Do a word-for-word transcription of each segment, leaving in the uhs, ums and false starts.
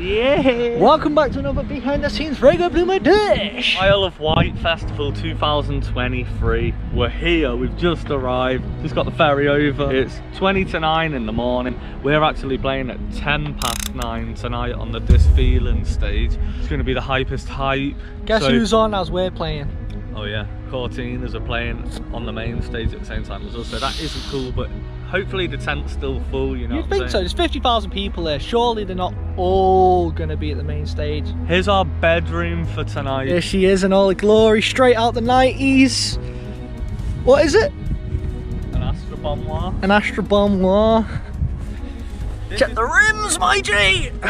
Yeah. Welcome back to another behind the scenes Raygo Bloomer dish. Isle of Wight Festival two thousand twenty-three. We're here. We've just arrived. Just got the ferry over. It's twenty to nine in the morning. We're actually playing at ten past nine tonight on the This Feeling Stage. It's going to be the hypest hype. Guess so, who's on as we're playing? Oh yeah, Cortine is playing on the main stage at the same time as us. So that isn't cool, but hopefully the tent's still full, you know. You think so? There's fifty thousand people there. Surely they're not all going to be at the main stage. Here's our bedroom for tonight. Here she is in all the glory, straight out the nineties. What is it? An Astra Bon Moir. An Astra Bon Moir. Check the rims, my G! The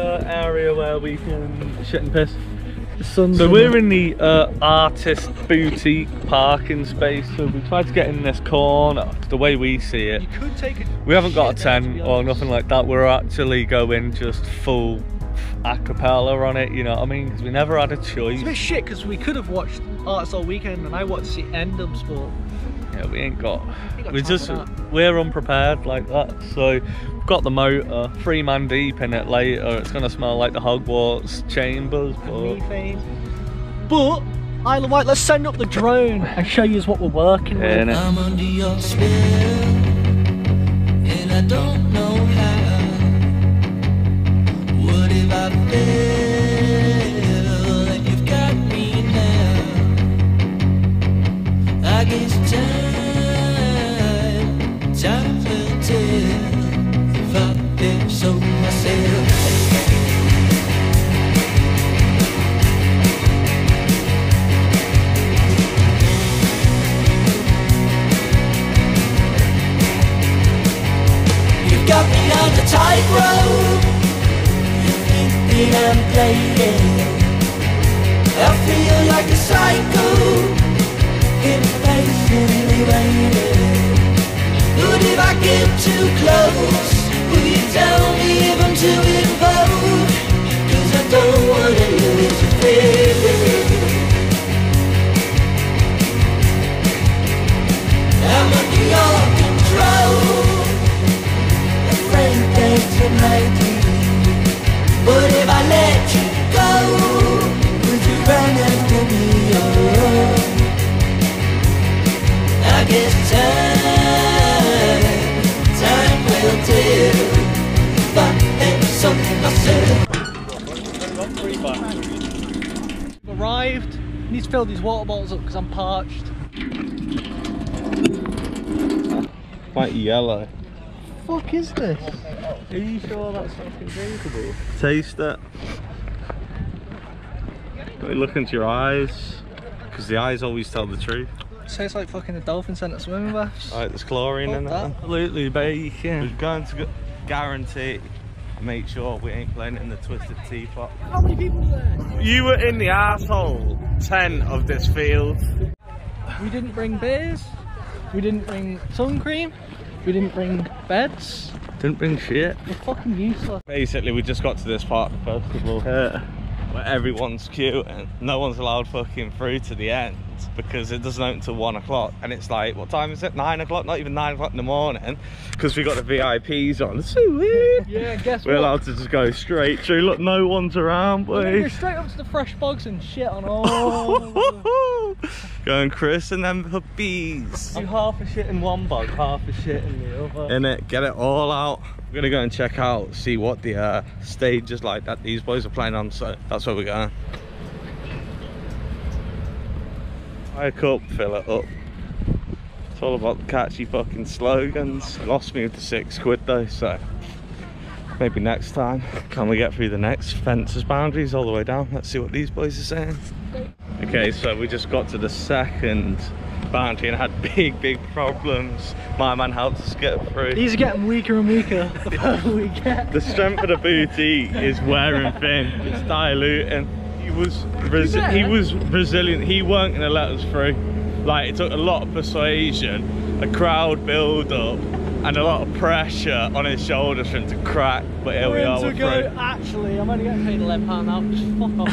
uh, area where we can shit and piss. So we're in the uh, artist boutique parking space, so we tried to get in this corner the way we see it. You could take a we haven't got a tent or nothing like that. We're actually going just full a cappella on it, you know what I mean? Because we never had a choice. It's a bit shit because we could have watched Arts all weekend and I watched the end of sport. Yeah, we ain't got, got we just we're unprepared like that. So we've got the motor, three man deep in it later. It's gonna smell like the Hogwarts chambers, but methane. But Isle of Wight, let's send up the drone and show you what we're working yeah, with. I'm under your spell, and I don't know how. What if I fail and you've got me now? I guess time. Time will tell if I live so myself. You've got me on the tightrope. You think that I'm playing. I feel like a psycho, impatiently waiting. But if I get too close, will you tell me if I'm too involved? Cause I don't wanna lose your faith. I'm under your control. I'm afraid that you might be. But if I let you go, would you run after me? Oh, I guess time. Arrived, need to fill these water bottles up because I'm parched. Quite yellow. What the fuck is this? Are you sure that's fucking drinkable? Taste it. Don't look into your eyes, because the eyes always tell the truth. It tastes like fucking the dolphin sent at swimming baths. Alright, there's chlorine in it. Absolutely baking. We're going to guarantee, make sure we ain't playing it in the twisted teapot. How many people are there? You were in the arsehole tent of this field. We didn't bring beers. We didn't bring sun cream. We didn't bring beds. Didn't bring shit. We're fucking useless. Basically, we just got to this part of the festival here, where everyone's cute and no one's allowed fucking through to the end because it doesn't open until one o'clock, and it's like, what time is it? Nine o'clock? Not even nine o'clock in the morning because we got the V I Ps on. It's so weird. Yeah, guess we're what? Allowed to just go straight through. Look, no one's around, boy. Well, you're straight up to the fresh bugs and shit on all going Chris and them for bees. Do half a shit in one bug, half a shit in the other. In it, get it all out. We're gonna go and check out, see what the uh, stage is like that these boys are playing on, so that's where we're going. Hike up, fill it up. It's all about the catchy fucking slogans. Lost me with the six quid though, so maybe next time. Can we get through the next fence's boundaries all the way down? Let's see what these boys are saying. Okay, so we just got to the second boundary and had big, big problems. My man helped us get through. These are getting weaker and weaker the further we get. The strength of the booty is wearing thin. It's diluting. He was, he was resilient. He weren't gonna let us through. Like, it took a lot of persuasion, a crowd build up, and a lot of pressure on his shoulders for him to crack. But here we are. We're through. Actually, I'm only getting paid eleven pounds now. Just fuck off.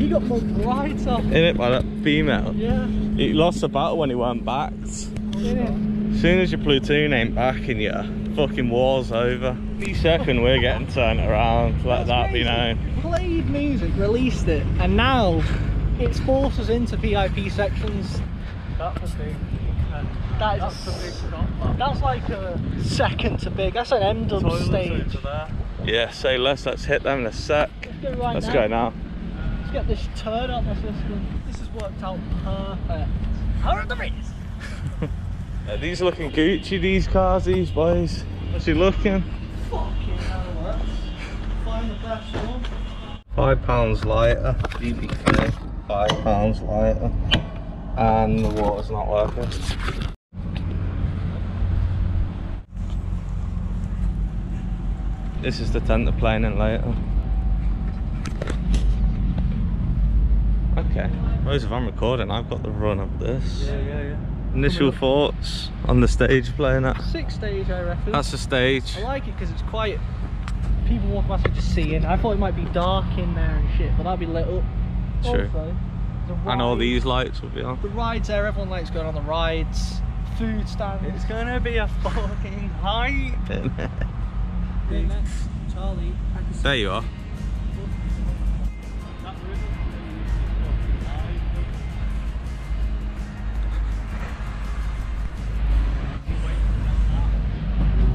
He got pulled right off. In it by that female? Yeah. He lost the battle when he went back. As soon as your platoon ain't backing you, fucking war's over. The second we're getting turned around, let that be known. Played music, released it, and now it's forced us into V I P sections. That was big. That is that's a big drop. That's like a second to big. That's an M-dub stage. Yeah, say less. Let's hit them in a sec. Let's go right now. Let's go now. Let's get this turn up my system. This has worked out perfect. How are the race? Yeah, these are looking Gucci, these cars, these boys. What's he looking? Fucking hell, let's find the best one. Five pounds lighter, G B K, five pounds lighter. And the water's not working. This is the tent they're playing in later. Okay, whereas if I'm recording, I've got the run of this. Yeah, yeah, yeah. Initial thoughts on the stage playing at? Six stage, I reckon. That's the stage. I like it because it's quiet. People walk past and just seeing. I thought it might be dark in there and shit, but that'd be lit up. True. Also, the ride, and all these lights will be on. The rides there, everyone likes going on the rides. Food stands. It's gonna be a fucking hype. Charlie. There you are.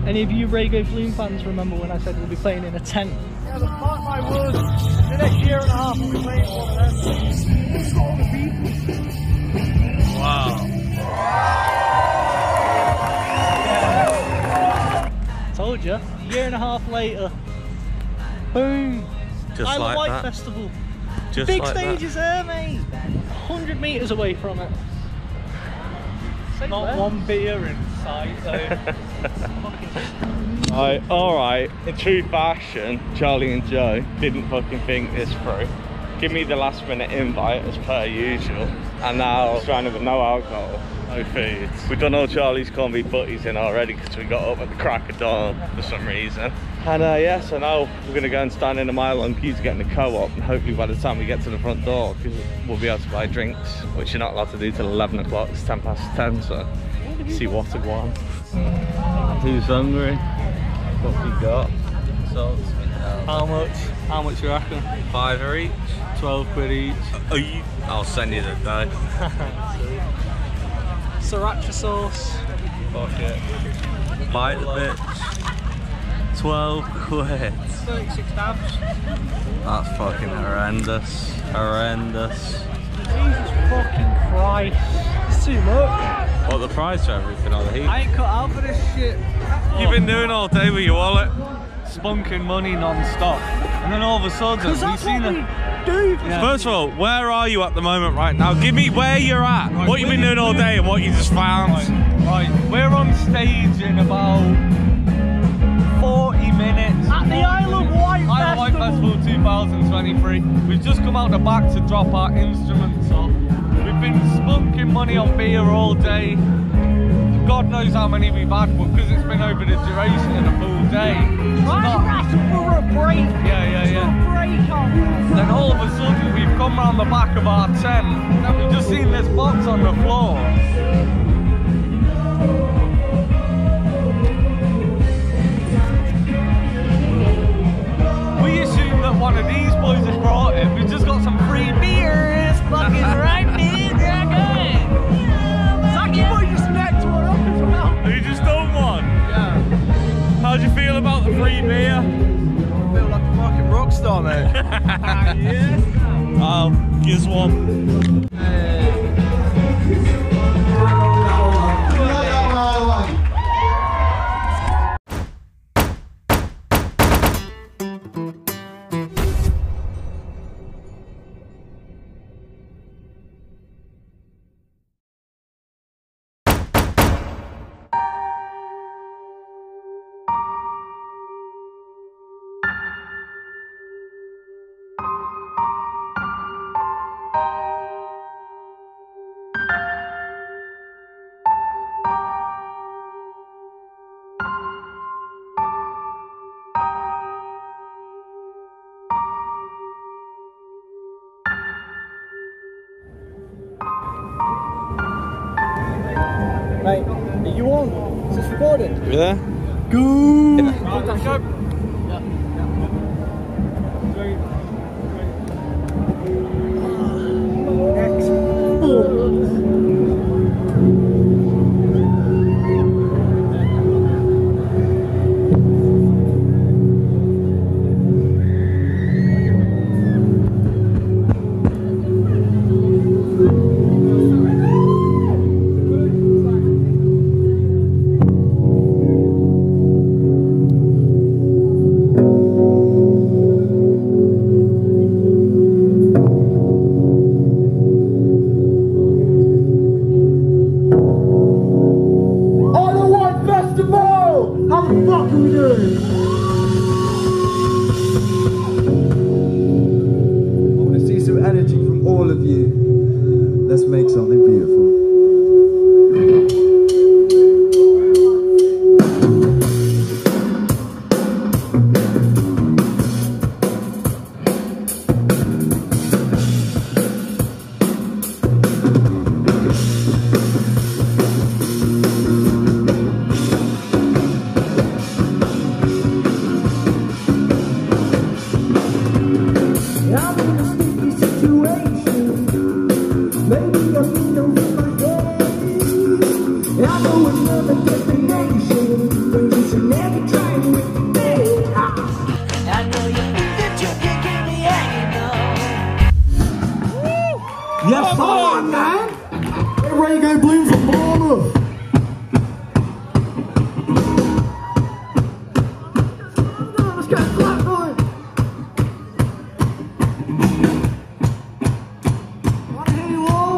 Any of you Raygo Bloomer fans remember when I said we'll be playing in a tent? Yeah, mark my words, the next year and a half we'll be playing in one of them. Wow. Yeah. Told you, a year and a half later. Boom. Just Isle of Wight Festival. Just Big like stage that. is there, mate. one hundred metres away from it. Same Not there. one beer inside, though. Alright, alright, in true fashion, Charlie and Joe didn't fucking think this through. Give me the last minute invite as per usual, and now it's trying to with no alcohol, no food. We've done all Charlie's corned beef butties in already because we got up at the crack of dawn for some reason. And uh, yeah, so now we're going to go and stand in a mile on queue to get in the co-op, and hopefully by the time we get to the front door, we'll be able to buy drinks, which you're not allowed to do till eleven o'clock, it's ten past ten, so see what a one. Who's hungry? What have you got? So, how much? How much you reckon? Five for each? Twelve quid each? Are you? I'll send you the bag. Sriracha sauce. Fuck it. Bite the bitch. Twelve quid. Thirty-six dabs. That's fucking horrendous. Horrendous. Jesus fucking Christ. It's too much. What, the price for everything or the heat? I ain't cut out for this shit. You've been doing all day with your wallet, spunking money non-stop, and then all of a sudden we've seen a... Dude. Yeah. First of all, where are you at the moment right now? Give me where you're at, right, what you've been doing all day and what you just found. Right, right. We're on stage in about forty minutes. At the Isle of Wight Festival. Isle of Wight Festival two thousand twenty-three. We've just come out the back to drop our instruments off. We've been spunking money on beer all day. God knows how many we've had, but because it's been over the duration of the full day. Try to rattle for a break. Yeah, yeah, it's yeah. Break on. Then all of a sudden we've come round the back of our tent and we've just seen this box on the floor. We assumed that one of these boys had brought it. We've just got some free beers. Fucking right, dude. Yeah, good. Yeah, Saki boy just necked one up as well. You just don't want? Yeah. How do you feel about the free beer? I feel like a fucking rock star, mate. Ah, yes. I'll give one. Hey. Right, are you on? Is this recorded? Are you there? Go! Next. Raygo Bloomer from Bournemouth. Let's go, flat boy. One here you all.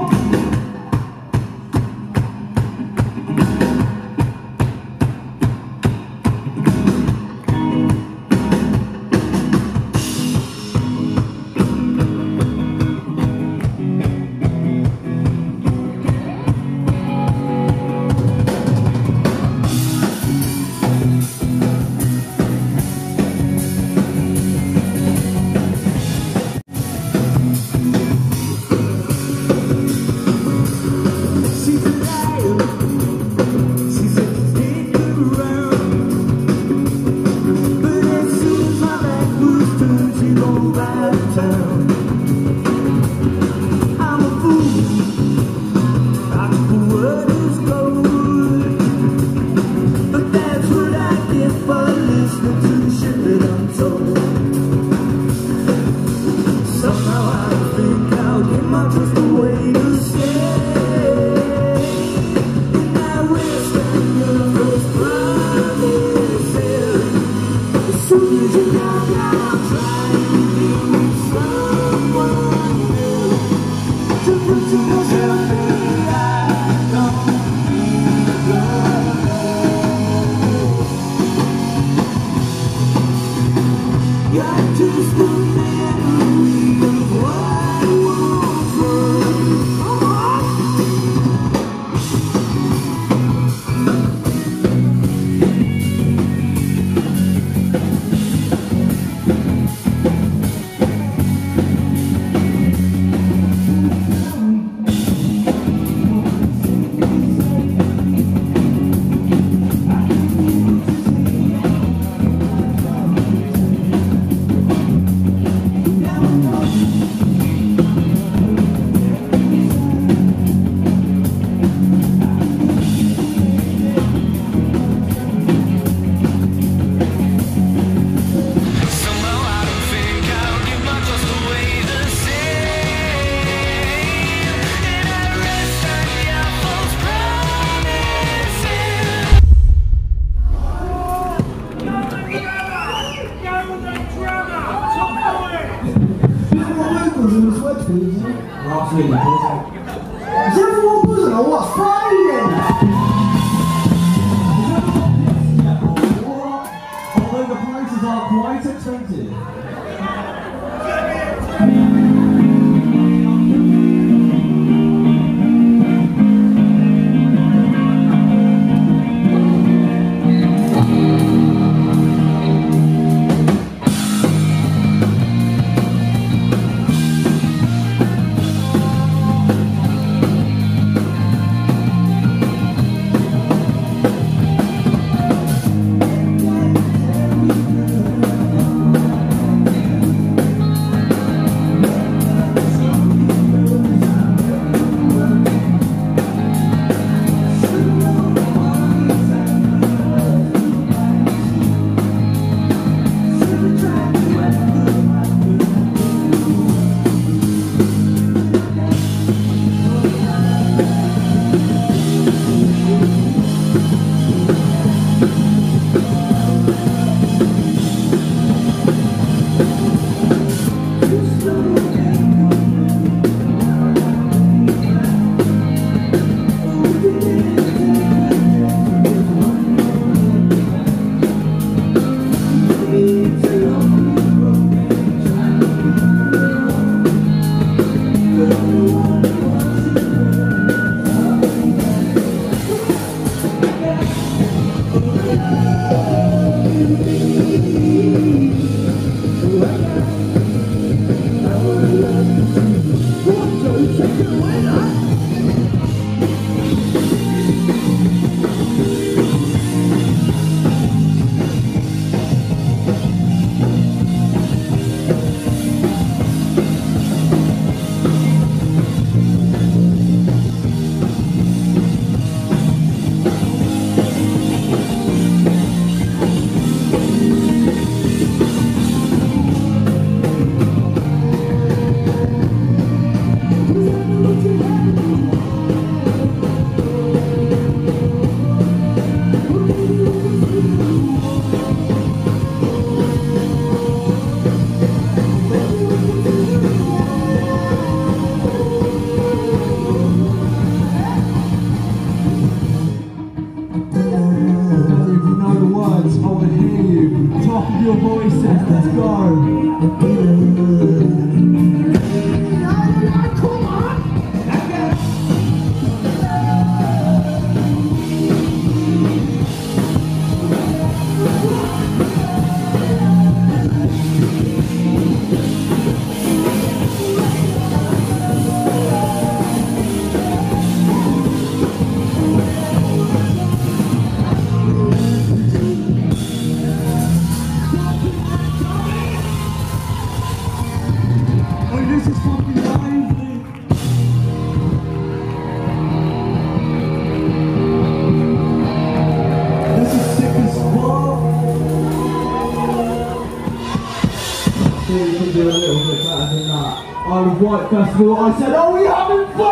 Isle of Wight Festival, I said, oh, we having fun!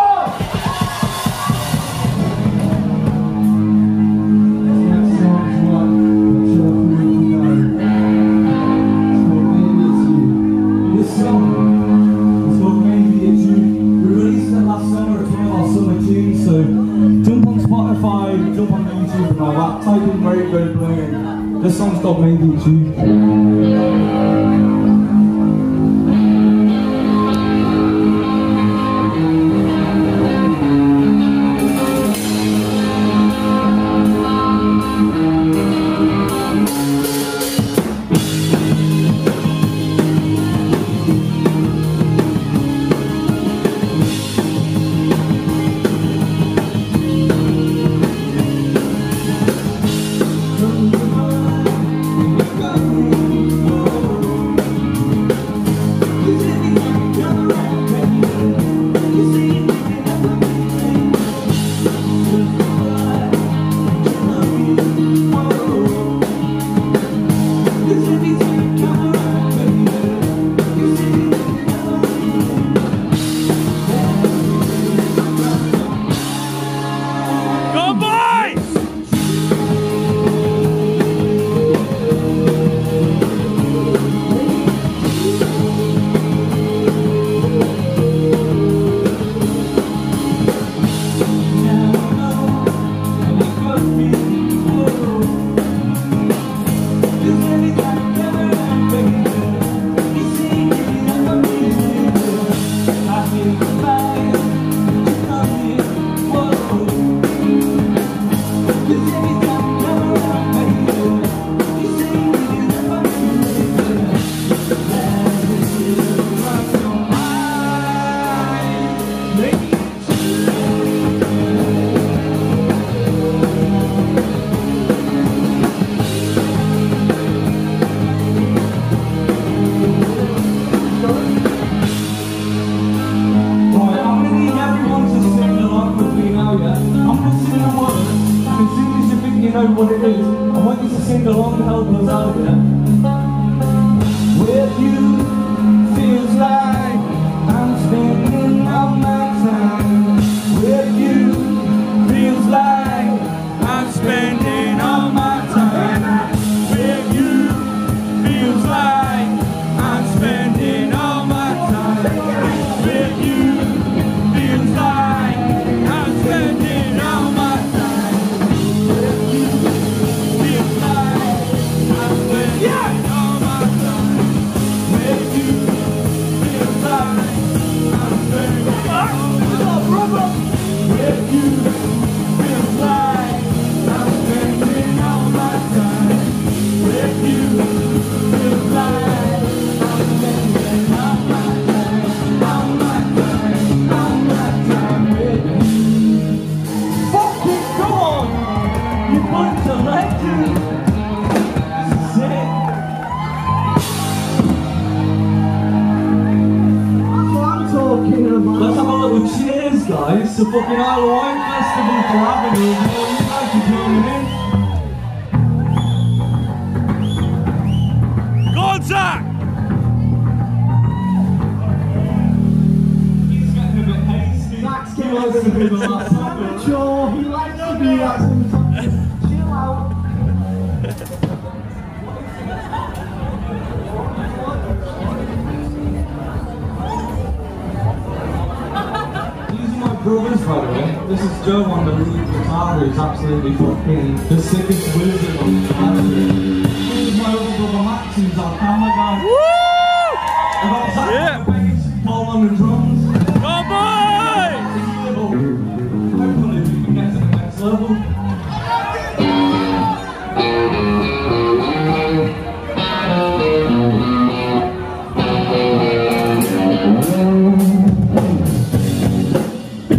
Yeah! guys, to fucking Isle of Wight Festival for having us. You know, you guys are tuning in. Go on, Zach! He's getting a bit hasty. Zach's getting a bit of a laugh. I'm sure he likes to do that sometimes. Chill out. Brothers, by the way. This is Joe on the lead guitar, who's absolutely fucking the sickest wizard on the planet. This is my older brother Max, who's our camera guy. Woo! And I've got the bass, Paul on the drums. Oh boy! Hopefully we can get to the next level. Thank you.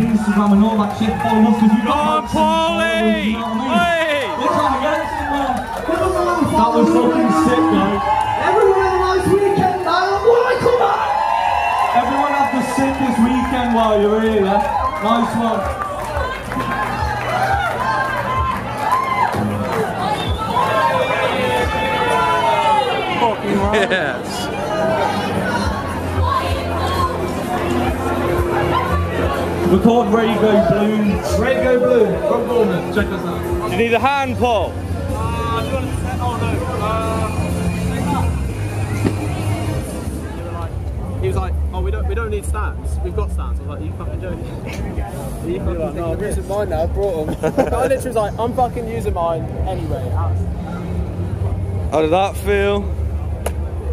Instagram and all that shit, follow us because we got oh, Paulie! You know what I mean? We're trying to get it somewhere. That was fucking sick, mate. Everyone had a nice weekend, man. Why come on? Everyone had the sickest weekend while you were here, eh? Nice one. Fucking right. Yes. We're called Raygo Bloomer. Raygo Bloomer from Bournemouth. Check us out. Do you need a hand, Paul? Uh, do you want to set? Oh no. Uh, they were like, he was like, oh, we don't, we don't need stands. We've got stands. I was like, are you fucking joking? Are you fucking like, no, I'm using mine now. I brought them. But I literally was like, I'm fucking using mine anyway. How did that feel?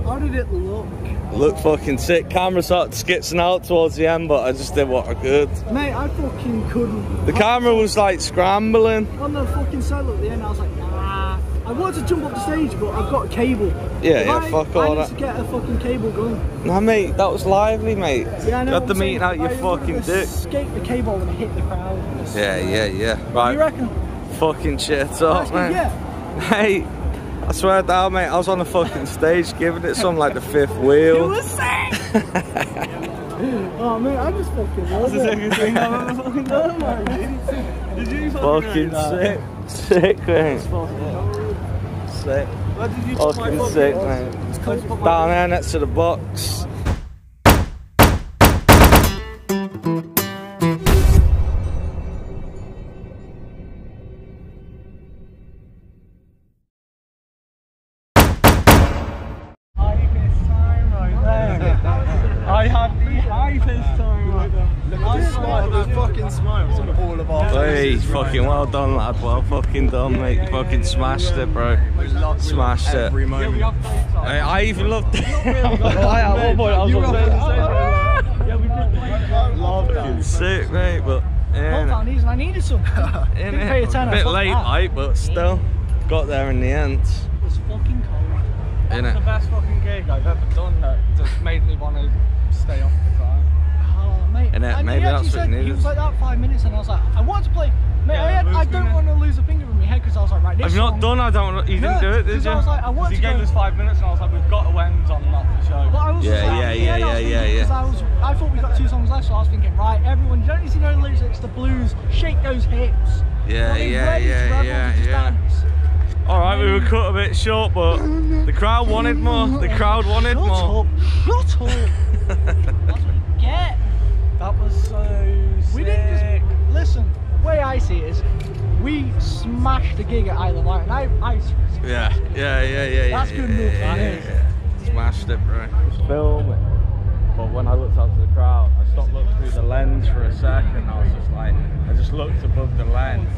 How did it look? Look fucking sick. Camera started skitzing out towards the end, but I just did what I could. Mate, I fucking couldn't. The camera was like scrambling. On the fucking solo at the end, I was like, nah. I wanted to jump up the stage, but I've got a cable. Yeah, if yeah, I, fuck I all that. I need to get a fucking cable going. Nah, mate, that was lively, mate. Yeah, I know. You had the meeting out your I fucking dick. Escape the cable and hit the crowd. Yeah, yeah, yeah. Right. You reckon? Fucking shit up, mate. Yeah. Hey. I swear down, mate, I was on the fucking stage giving it some like the fifth wheel. You were sick! Oh, mate, I just fucking love it. That's the second thing I've ever fucking done, man. Did you fucking sick. Sick, mate. Sick. Where did you fucking sick, mate. Down there next to the box. Fucking well done, lad. Well fucking done, yeah, mate. You yeah, fucking yeah, smashed yeah, it, bro. Loved smashed it. Every moment. Hey, I even loved it. At one point, I was on stage. Yeah, we did. Loved that. Sick, mate. But yeah. Hold on, these. I needed some. Didn't pay a tenner. Bit late, mate, but still got there in the end. It was fucking cold. That's the best fucking gig I've ever done. That just made me want to stay off the ground. Oh, mate. And maybe that's what you needed. He was like that five minutes, and I was like, I want to play. Mate, yeah, I, had, I don't want to lose a finger in my head because I was like, right, this I've not done, I don't want to, you didn't no, do it, did you? I was like, I want to. He gave us five minutes and I was like, we've got to end on that for show. But I was yeah, like, yeah, yeah, yeah, yeah, yeah. Because I, was, I thought we got two songs left, so I was thinking, right, everyone, you don't need to know the lyrics, the blues, shake those hips. Yeah, I mean, yeah, yeah, yeah, yeah. Alright, we were cut a bit short, but the crowd wanted more, the crowd wanted shut more. Shut up, shut up. That's what you get. That was so sick. We didn't just, listen. The way I see it is, we smashed the gig at Isle of Wight, and I, I yeah, yeah, yeah, yeah, that's yeah, good enough, yeah, that yeah, is. Yeah, yeah. Smashed it, bro. Film it, but when I looked out to the crowd, I stopped looking through the lens for a second. I was just like, I just looked above the lens,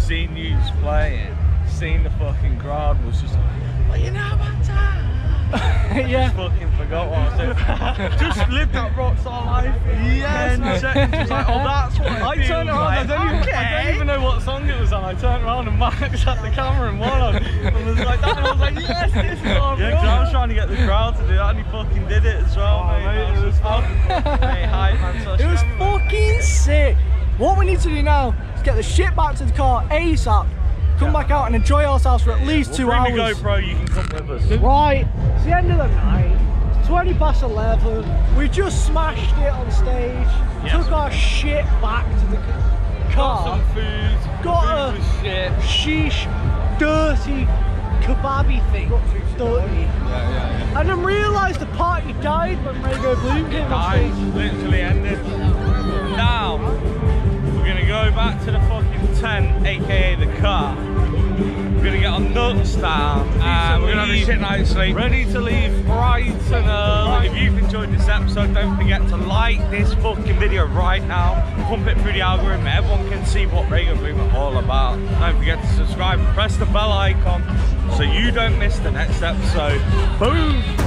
seen you playing, seen the fucking crowd, was just like, well, you know about time. Yeah. I just fucking forgot what I was doing. Just lived that rock's all life. Yes. ten seconds. Just like, oh, that's what I I turned around. Like, I, don't even, okay. I don't even know what song it was on. I turned around and Max had the camera and one on. And was like that. And I was like, yes, this is all yeah, because I was trying to get the crowd to do that, and he fucking did it as well. Oh, mate, mate, it was fucking. Mate, hi, man. It was camera. Fucking sick. What we need to do now is get the shit back to the car ASAP. Come yeah. back out and enjoy ourselves for at least we'll two bring hours. Bring the GoPro, you can come with us. Right, it's the end of the night. twenty past eleven, we just smashed it on stage, yes, took our good. Shit back to the car, got some food, got food a sheesh dirty kebabby thing, dirty. Yeah, yeah, yeah. And then realised the party died when Raygo Bloomer came on stage. Literally ended. Now, we're going to go back to the fucking tent, aka the car. We're going to get on the lunchtime and we're going to have a shit night's sleep. Ready to leave bright and early. If you've enjoyed this episode, don't forget to like this fucking video right now. Pump it through the algorithm. Everyone can see what Raygo Bloomer is all about. Don't forget to subscribe and press the bell icon so you don't miss the next episode. Boom!